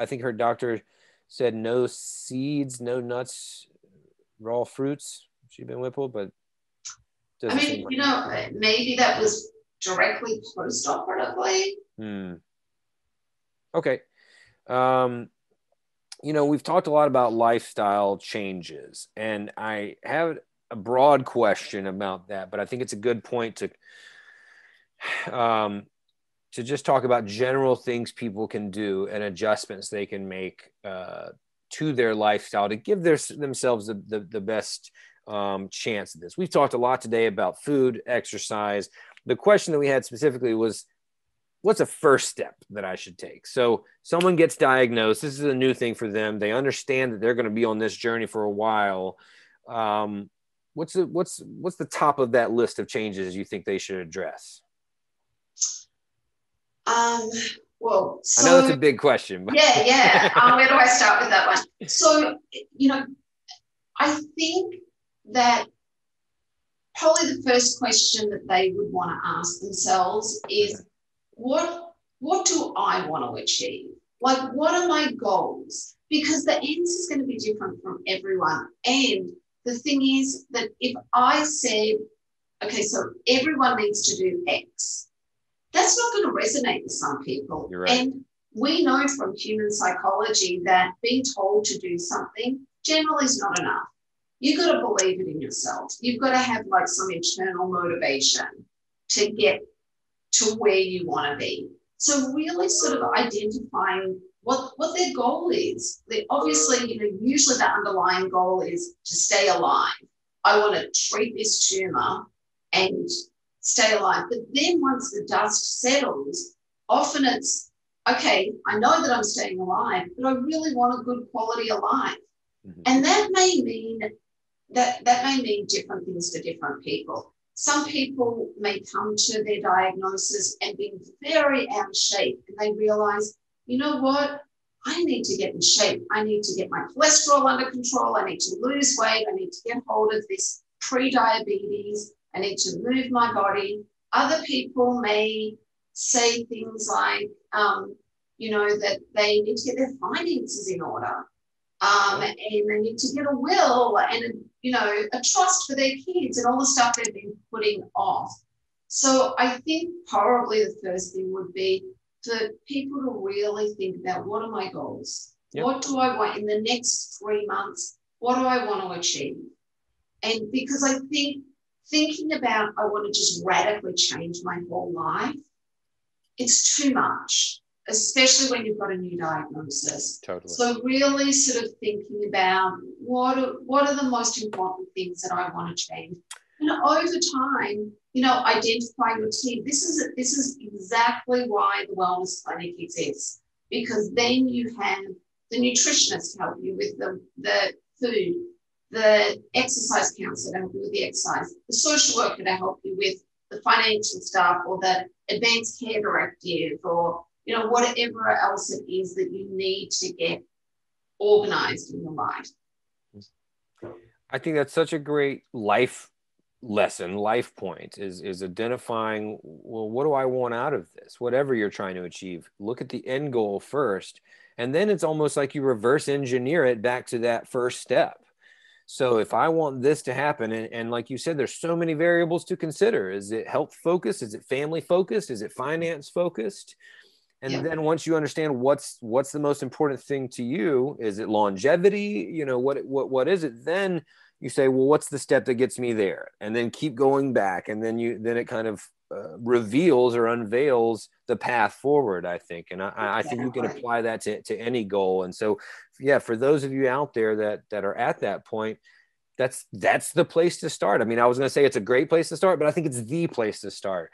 I think her doctor said no seeds, no nuts, raw fruits. She'd been Whipple, but I mean, you know, maybe that was directly post-operatively. Okay. You know, we've talked a lot about lifestyle changes, and I have a broad question about that, but I think it's a good point to just talk about general things people can do and adjustments they can make to their lifestyle to give themselves the best chance at this. We've talked a lot today about food, exercise. The question that we had specifically was, what's a first step that I should take? So someone gets diagnosed. This is a new thing for them. They understand that they're going to be on this journey for a while. What's the top of that list of changes you think they should address? Well, so, I know it's a big question. But. Yeah. Where do I start with that one? So, you know, I think that probably the first question that they would want to ask themselves is, What do I want to achieve? Like, what are my goals? Because the answer is going to be different from everyone. And the thing is that if I said, okay, so everyone needs to do X, that's not going to resonate with some people. You're right. And we know from human psychology that being told to do something generally is not enough. You've got to believe it in yourself. You've got to have like some internal motivation to get to where you want to be. So really sort of identifying what their goal is. They obviously, you know, usually the underlying goal is to stay alive. I want to treat this tumor and stay alive. But then once the dust settles, often it's, okay, I know that I'm staying alive, but I really want a good quality of life. Mm-hmm. And that may mean that may mean different things to different people. Some people may come to their diagnosis and be very out of shape, and they realize, you know what, I need to get in shape. I need to get my cholesterol under control. I need to lose weight. I need to get hold of this pre-diabetes. I need to move my body. Other people may say things like, you know, that they need to get their finances in order, and they need to get a will and a, you know, a trust for their kids and all the stuff they've been putting off. So I think probably the first thing would be for people to really think about, what are my goals? Yep. What do I want in the next 3 months? What do I want to achieve? And because I think thinking about, I want to just radically change my whole life, it's too much, especially when you've got a new diagnosis. Totally. So really sort of thinking about what are the most important things that I want to change. And over time, you know, identifying your team. This is exactly why the wellness clinic exists, because then you have the nutritionist help you with the food, the exercise counselor to help you with the exercise, the social worker to help you with the financial stuff, or the advanced care directive, or, you know, whatever else it is that you need to get organized in your life. I think that's such a great life lesson, life point, is identifying, well, what do I want out of this? Whatever you're trying to achieve, look at the end goal first. And then it's almost like you reverse engineer it back to that first step. So if I want this to happen, and like you said, there's so many variables to consider. Is it health focused? Is it family focused? Is it finance focused? And yeah. Then once you understand what's the most important thing to you, is it longevity? You know, what is it? Then you say, well, what's the step that gets me there? And then keep going back. And then it kind of reveals or unveils the path forward, I think. And I think you can apply that to any goal. And so, yeah, for those of you out there that are at that point, that's the place to start. I mean, I was going to say it's a great place to start, but I think it's the place to start.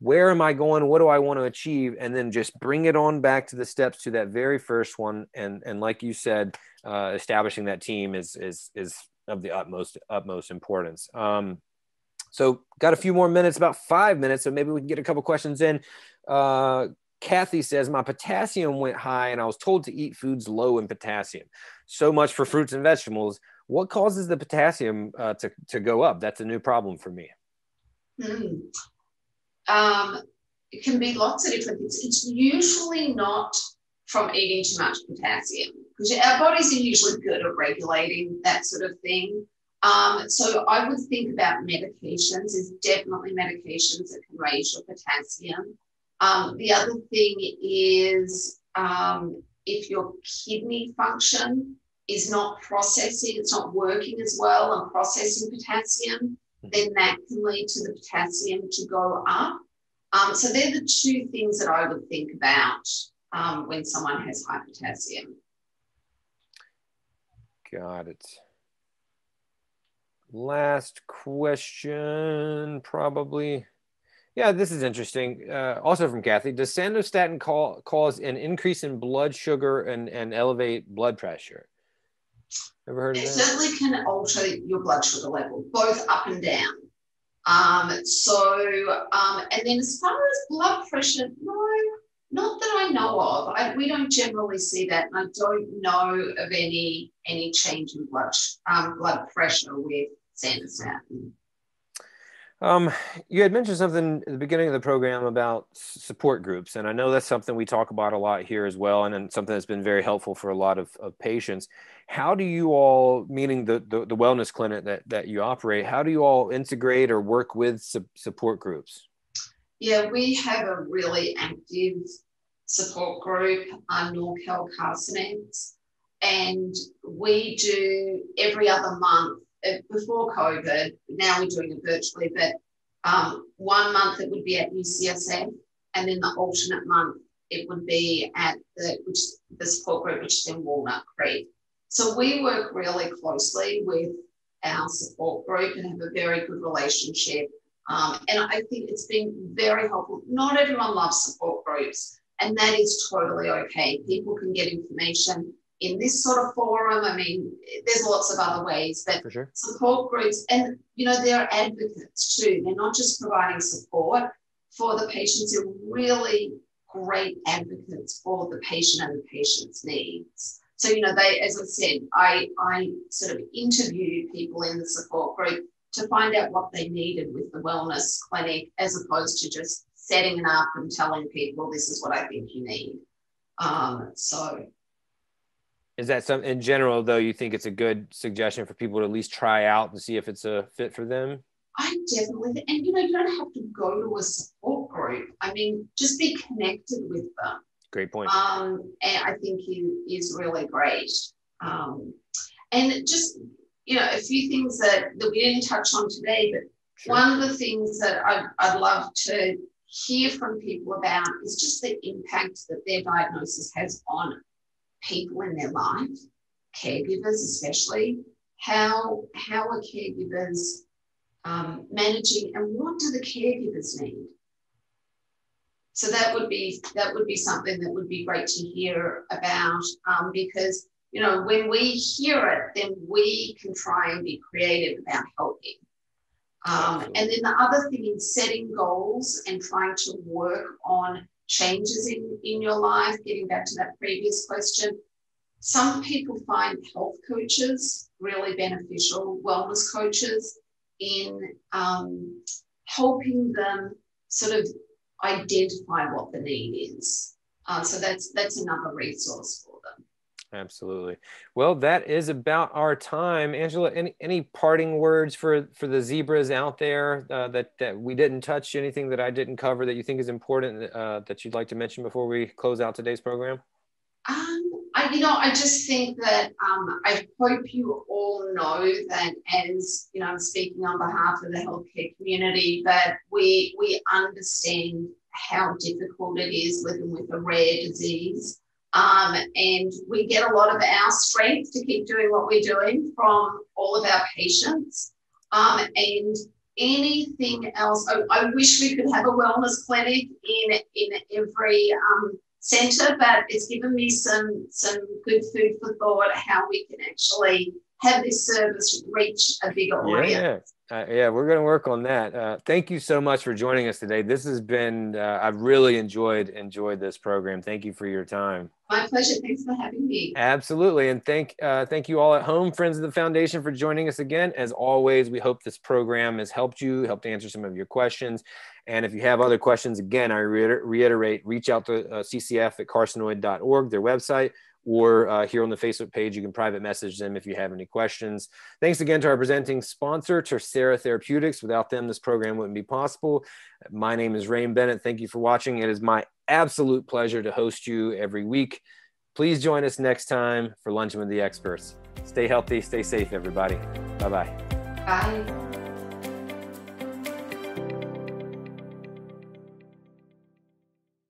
Where am I going? What do I want to achieve? And then just bring it on back to the steps to that very first one. And like you said, establishing that team is of the utmost importance. So got a few more minutes, about 5 minutes. So maybe we can get a couple questions in. Kathy says, my potassium went high and I was told to eat foods low in potassium. So much for fruits and vegetables. What causes the potassium to go up? That's a new problem for me. Mm-hmm. It can be lots of different things. It's usually not from eating too much potassium, because our bodies are usually good at regulating that sort of thing. So I would think about medications. There's definitely medications that can raise your potassium. The other thing is if your kidney function is not processing, it's not working as well and processing potassium, then that can lead to the potassium to go up. So they're the two things that I would think about when someone has high potassium. Got it. Last question, probably. Yeah, this is interesting. Also from Kathy, does Sandostatin cause an increase in blood sugar and elevate blood pressure? Ever heard of that? It certainly can alter your blood sugar level, both up and down. And then as far as blood pressure, no, not that I know of. We don't generally see that, and I don't know of any change in blood pressure with Sandostatin. You had mentioned something at the beginning of the program about support groups, and I know that's something we talk about a lot here as well, and something that's been very helpful for a lot of patients. How do you all, meaning the wellness clinic that you operate, how do you all integrate or work with support groups? Yeah, we have a really active support group on NorCal Carcinet, and we do every other month. Before COVID, now we're doing it virtually, but 1 month it would be at UCSF, and then the alternate month it would be at the support group, which is in Walnut Creek. So we work really closely with our support group and have a very good relationship. And I think it's been very helpful. Not everyone loves support groups, and that is totally okay. People can get information in this sort of forum. I mean, there's lots of other ways, but for sure, support groups, and they're advocates too. They're not just providing support for the patients, they're really great advocates for the patient and the patient's needs. So, they, as I said, I sort of interviewed people in the support group to find out what they needed with the wellness clinic, as opposed to just setting it up and telling people, this is what I think you need. Is that some, in general, though, you think it's a good suggestion for people to at least try out and see if it's a fit for them? I definitely, and you don't have to go to a support group. I mean, just be connected with them. Great point. And I think it is really great. And just, a few things that we didn't touch on today, but sure, one of the things that I'd love to hear from people about is just the impact that their diagnosis has on people in their life, caregivers especially. How are caregivers managing, and what do the caregivers need? So that would be something that would be great to hear about, because when we hear it, then we can try and be creative about helping. And then the other thing is setting goals and trying to work on changes in your life, getting back to that previous question. Some people find health coaches really beneficial, wellness coaches, in helping them sort of identify what the need is. So that's another resource for them. Absolutely. Well, that is about our time. Angela, any parting words for the zebras out there that we didn't touch, anything that I didn't cover that you think is important that you'd like to mention before we close out today's program? I just think that I hope you all know that, as I'm speaking on behalf of the healthcare community, that we understand how difficult it is living with a rare disease. And we get a lot of our strength to keep doing what we're doing from all of our patients. And anything else, I wish we could have a wellness clinic in every centre, but it's given me some good food for thought how we can actually have this service reach a bigger audience. Yeah, we're going to work on that. Thank you so much for joining us today. This has been, I've really enjoyed this program. Thank you for your time. My pleasure. Thanks for having me. Absolutely. And thank you all at home, friends of the foundation, for joining us again. As always, we hope this program has helped you, helped answer some of your questions. And if you have other questions, again, I reiterate, reach out to CCF@carcinoid.org, their website, or here on the Facebook page, you can private message them if you have any questions. Thanks again to our presenting sponsor, TerSera Therapeutics. Without them, this program wouldn't be possible. My name is Rain Bennett. Thank you for watching. It is my absolute pleasure to host you every week. Please join us next time for Lunch with the Experts. Stay healthy, stay safe, everybody. Bye-bye. Bye.